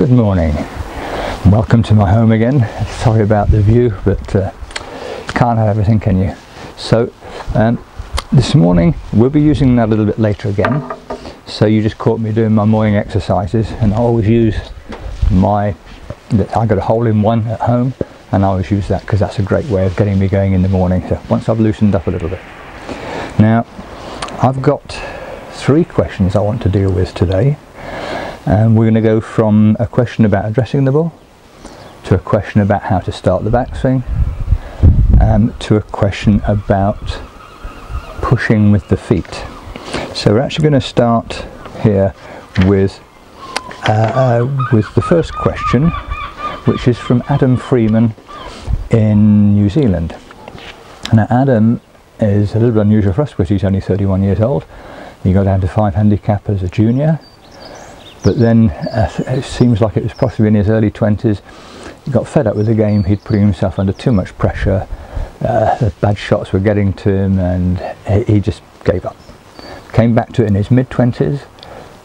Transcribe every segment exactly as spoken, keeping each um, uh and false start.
Good morning. Welcome to my home again. Sorry about the view, but uh, can't have everything, can you? So um, this morning we'll be using that a little bit later again. So you just caught me doing my morning exercises, and I always use my, I got a hole-in-one at home, and I always use that because that's a great way of getting me going in the morning. So once I've loosened up a little bit. Now I've got three questions I want to deal with today. And we're going to go from a question about addressing the ball, to a question about how to start the backswing, and to a question about pushing with the feet. So we're actually going to start here with, uh, uh, with the first question, which is from Adam Freeman in New Zealand. Now Adam is a little bit unusual for us because he's only thirty-one years old. He got down to five handicap as a junior. But then uh, it seems like it was possibly in his early twenties, he got fed up with the game, he'd put himself under too much pressure, uh, the bad shots were getting to him, and he just gave up. Came back to it in his mid-twenties,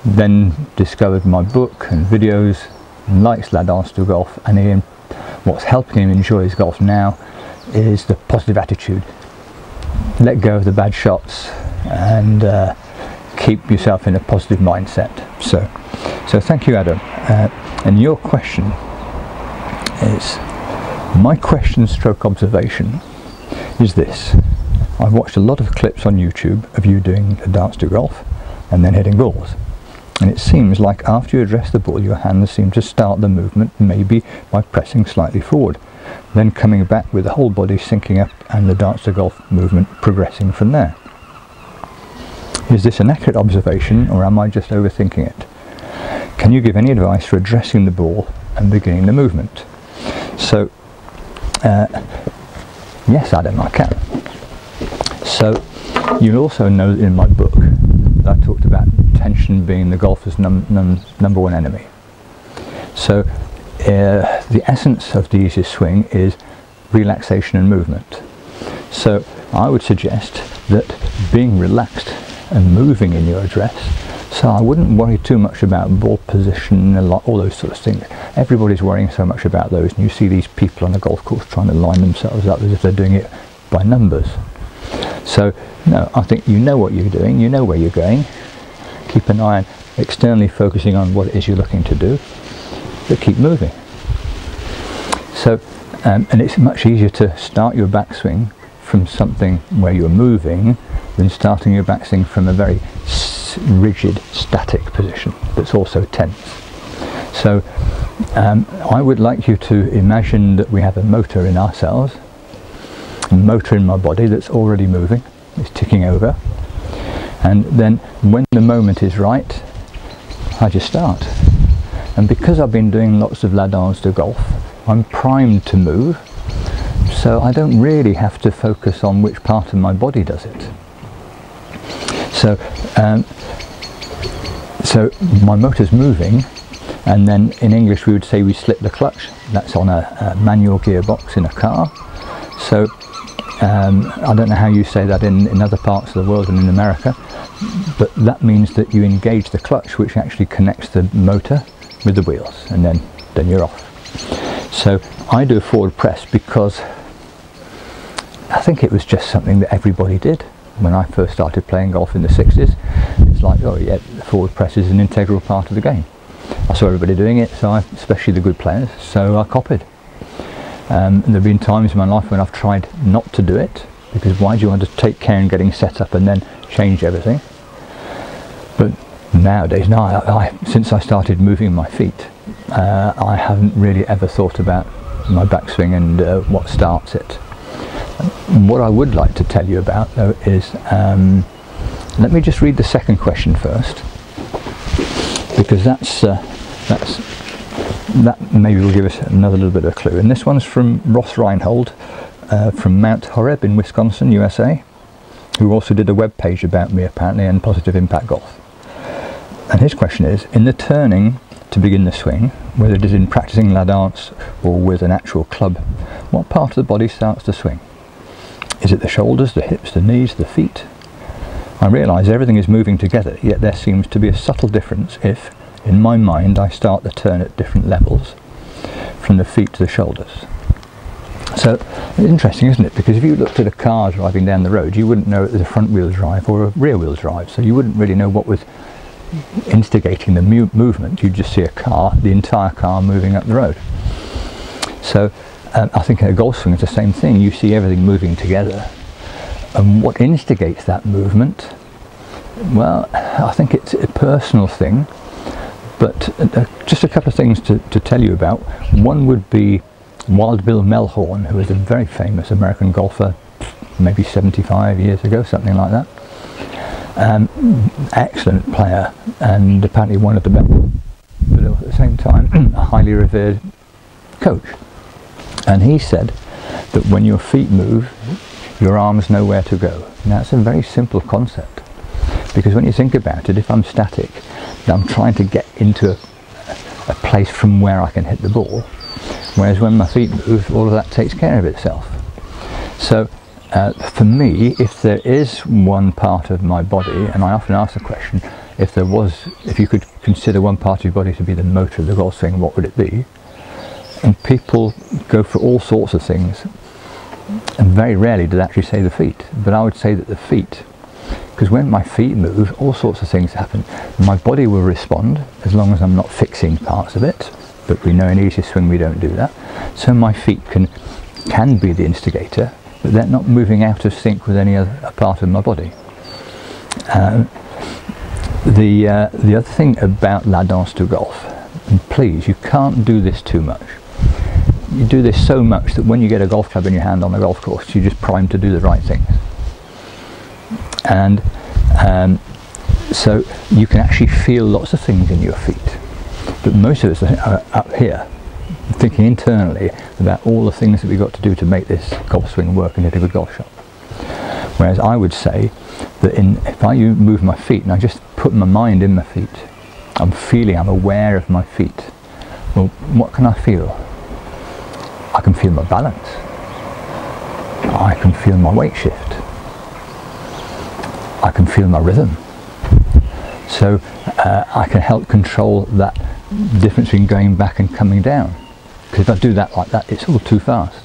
then discovered my book and videos, and likes La Danse du Golf, and he, what's helping him enjoy his golf now is the positive attitude. Let go of the bad shots and uh, keep yourself in a positive mindset. So. So thank you, Adam. Uh, and your question is, my question stroke observation is this. I've watched a lot of clips on YouTube of you doing a dance to golf and then hitting balls. And it seems like after you address the ball, your hands seem to start the movement, maybe by pressing slightly forward, then coming back with the whole body sinking up and the dance to golf movement progressing from there. Is this an accurate observation, or am I just overthinking it? Can you give any advice for addressing the ball and beginning the movement? So, uh, yes, Adam, I can. So, you'll also know in my book that I talked about tension being the golfer's num num number one enemy. So, uh, the essence of the easiest swing is relaxation and movement. So, I would suggest that being relaxed and moving in your address. So I wouldn't worry too much about ball position, and all those sort of things. Everybody's worrying so much about those, and you see these people on the golf course trying to line themselves up as if they're doing it by numbers. So no, I think you know what you're doing, you know where you're going. Keep an eye on externally focusing on what it is you're looking to do, but keep moving. So, um, and it's much easier to start your backswing from something where you're moving than starting your backswing from a very rigid, static position that's also tense. So um, I would like you to imagine that we have a motor in ourselves, a motor in my body that's already moving, it's ticking over, and then when the moment is right, I just start. And because I've been doing lots of La Danse de Golf, I'm primed to move, so I don't really have to focus on which part of my body does it. So, um, so my motor's moving, and then in English we would say we slip the clutch. That's on a, a manual gearbox in a car. So um, I don't know how you say that in, in other parts of the world and in America, but that means that you engage the clutch, which actually connects the motor with the wheels, and then, then you're off. So I do a forward press because I think it was just something that everybody did. When I first started playing golf in the sixties, it's like, oh yeah, the forward press is an integral part of the game. I saw everybody doing it, so I, especially the good players, so I copied. Um, and there have been times in my life when I've tried not to do it, because why do you want to take care in getting set up and then change everything? But nowadays, now I, I, since I started moving my feet, uh, I haven't really ever thought about my backswing and uh, what starts it. What I would like to tell you about, though, is um, let me just read the second question first, because that's uh, that's that maybe will give us another little bit of a clue. And this one's from Ross Reinhold uh, from Mount Horeb in Wisconsin, U S A, who also did a web page about me apparently and Positive Impact Golf. And his question is: in the turning to begin the swing, whether it is in practicing la danse or with an actual club, what part of the body starts to swing? Is it the shoulders, the hips, the knees, the feet? I realise everything is moving together, yet there seems to be a subtle difference if, in my mind I start the turn at different levels, from the feet to the shoulders. So it's interesting, isn't it, because if you looked at a car driving down the road, you wouldn't know it was a front wheel drive or a rear wheel drive, so you wouldn't really know what was instigating the mu movement. You'd just see a car, the entire car moving up the road. So um, I think in a golf swing it's the same thing. You see everything moving together, and what instigates that movement, well, I think it's a personal thing, but uh, just a couple of things to, to tell you about. One would be Wild Bill Melhorn, who is a very famous American golfer, maybe seventy-five years ago, something like that. Um, excellent player, and apparently one of the best, but at the same time a highly revered coach. And he said that when your feet move, your arms know where to go. Now it's a very simple concept, because when you think about it, if I'm static, I'm trying to get into a, a place from where I can hit the ball, whereas when my feet move, all of that takes care of itself. So uh, for me, if there is one part of my body, and I often ask the question, if there was, if you could consider one part of your body to be the motor of the golf swing, what would it be? And people go for all sorts of things, and very rarely do they actually say the feet, but I would say that the feet, because when my feet move, all sorts of things happen. My body will respond, as long as I'm not fixing parts of it, but we know in Easiest Swing we don't do that. So my feet can, can be the instigator, but they're not moving out of sync with any other part of my body. Um, the, uh, the other thing about la danse du golf, and please, you can't do this too much. You do this so much that when you get a golf club in your hand on the golf course, you're just primed to do the right thing. And um, so you can actually feel lots of things in your feet, but most of us are up here thinking internally about all the things that we've got to do to make this golf swing work and hit a good golf shot. Whereas I would say that in, if I move my feet and I just put my mind in my feet, I'm feeling, I'm aware of my feet. Well, what can I feel? I can feel my balance. I can feel my weight shift. I can feel my rhythm. So uh, I can help control that difference between going back and coming down. Because if I do that like that, it's all too fast.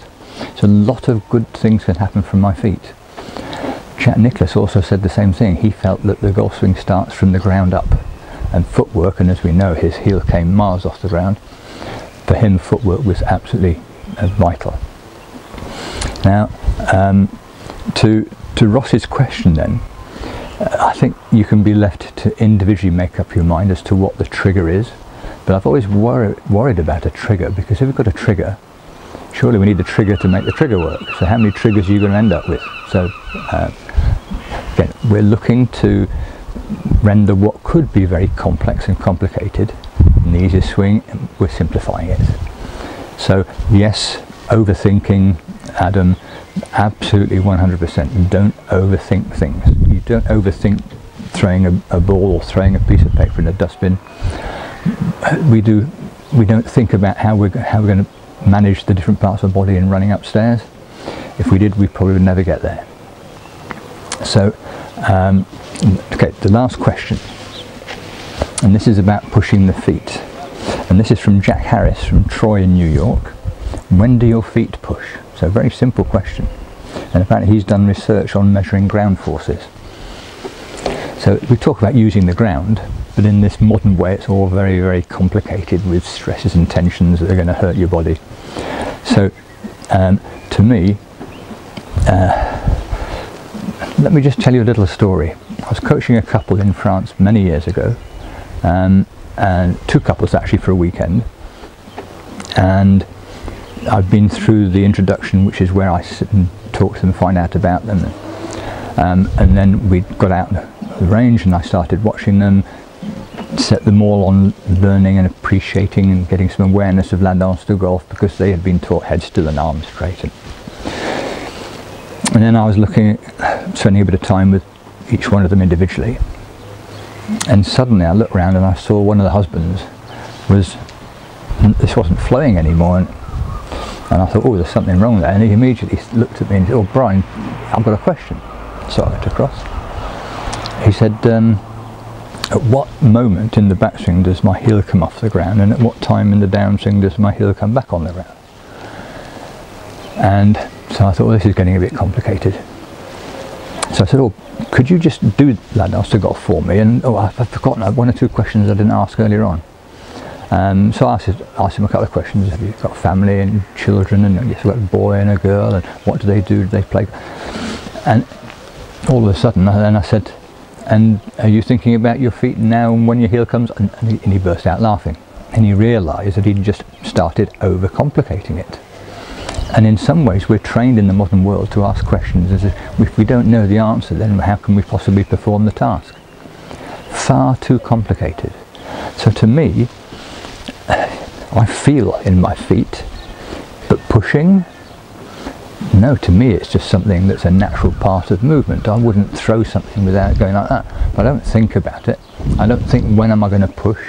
So a lot of good things can happen from my feet. Jack Nicklaus also said the same thing. He felt that the golf swing starts from the ground up, and footwork, and as we know, his heel came miles off the ground. For him, footwork was absolutely uh, vital. Now, um, to, to Ross's question then, I think you can be left to individually make up your mind as to what the trigger is, but I've always wor worried about a trigger, because if we've got a trigger, surely we need the trigger to make the trigger work. So how many triggers are you going to end up with? So uh, again, we're looking to render what could be very complex and complicated in the Easiest Swing. We're simplifying it. So yes, overthinking, Adam, absolutely one hundred percent. You don't overthink things. You don't overthink throwing a, a ball or throwing a piece of paper in a dustbin. We do. We don't think about how we're how we're going to manage the different parts of the body in running upstairs. If we did, we probably would never get there. So, um, okay, the last question, and this is about pushing the feet, and this is from Jack Harris from Troy in New York. When do your feet push? So a very simple question, and apparently he's done research on measuring ground forces. So we talk about using the ground, but in this modern way it's all very, very complicated with stresses and tensions that are going to hurt your body. So um, to me, uh, let me just tell you a little story. I was coaching a couple in France many years ago, um, and two couples actually for a weekend, and I've been through the introduction, which is where I sit and talk to them, find out about them, um, and then we got out the range and I started watching them, set them all on learning and appreciating and getting some awareness of la danse du golf, because they had been taught head still and arms straight. And, and then I was looking at spending a bit of time with each one of them individually, and suddenly I looked around and I saw one of the husbands was, this wasn't flowing anymore. And, And I thought, oh, there's something wrong there. And he immediately looked at me and said, oh, Brian, I've got a question. So I looked across. He said, um, at what moment in the backswing does my heel come off the ground, and at what time in the downswing does my heel come back on the ground. And so I thought, well, this is getting a bit complicated. So I said, oh, could you just do Ladnos to golf for me? And oh, I've forgotten one or two questions I didn't ask earlier on. Um, so I asked, asked him a couple of questions. Have you got family and children? And yes, I've got a boy and a girl. And what do they do? Do they play? And all of a sudden, then I said, and are you thinking about your feet now and when your heel comes? And, and, he, and he burst out laughing. And he realised that he'd just started overcomplicating it. And in some ways, we're trained in the modern world to ask questions as if, if we don't know the answer, then how can we possibly perform the task? Far too complicated. So to me, I feel in my feet, but pushing, no, to me it's just something that's a natural part of movement. I wouldn't throw something without going like that, but I don't think about it. I don't think, when am I going to push?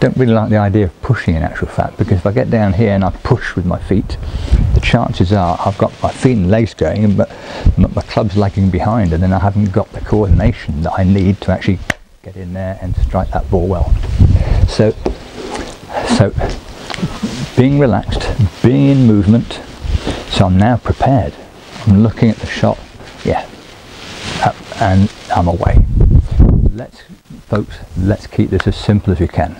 Don't really like the idea of pushing in actual fact, because if I get down here and I push with my feet, the chances are I've got my feet and legs going, but my club's lagging behind, and then I haven't got the coordination that I need to actually get in there and strike that ball well. So, so being relaxed, being in movement, so I'm now prepared. I'm looking at the shot, yeah, up, and I'm away. Let's, folks, let's keep this as simple as we can.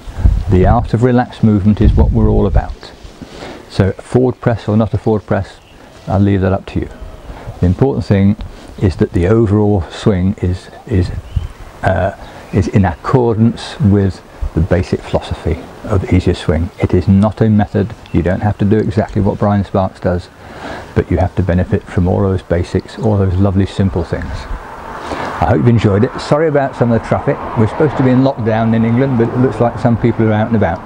The art of relaxed movement is what we're all about. So forward press or not a forward press, I'll leave that up to you. The important thing is that the overall swing is, is, uh, is in accordance with the basic philosophy of the Easiest Swing. It is not a method. You don't have to do exactly what Brian Sparks does, but you have to benefit from all those basics, all those lovely simple things. I hope you've enjoyed it. Sorry about some of the traffic. We're supposed to be in lockdown in England, but it looks like some people are out and about.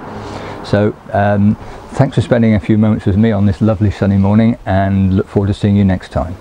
So um, thanks for spending a few moments with me on this lovely sunny morning, and look forward to seeing you next time.